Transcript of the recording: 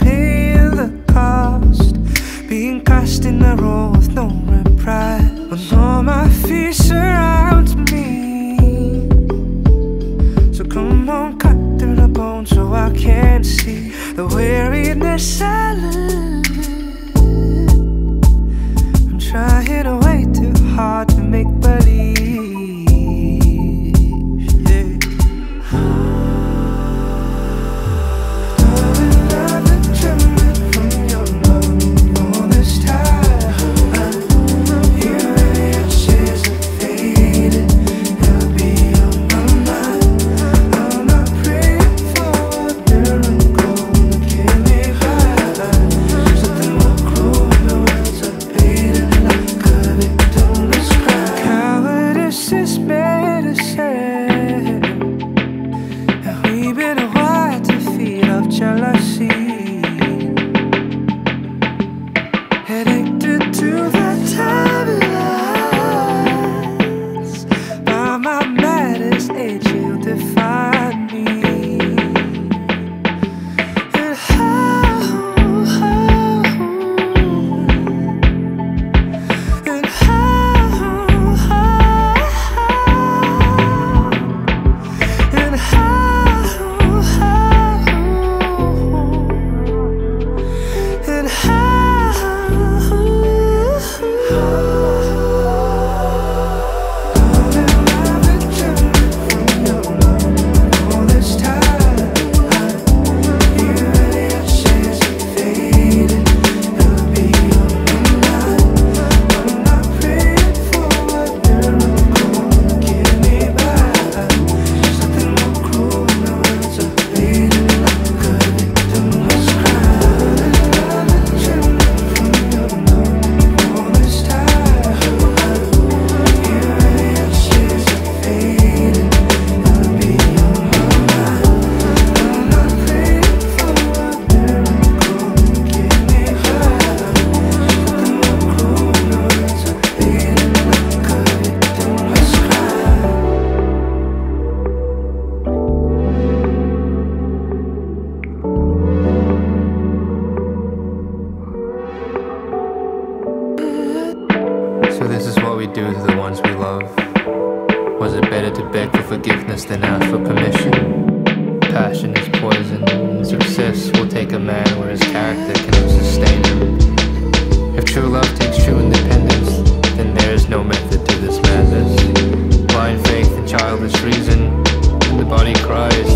paying the cost, being cast in a row with no reprise. When all my fear surrounds me, so come on, cut through the bone so I can see the weariness I live. I'm trying way too hard to make believe. Reason, and the body cries.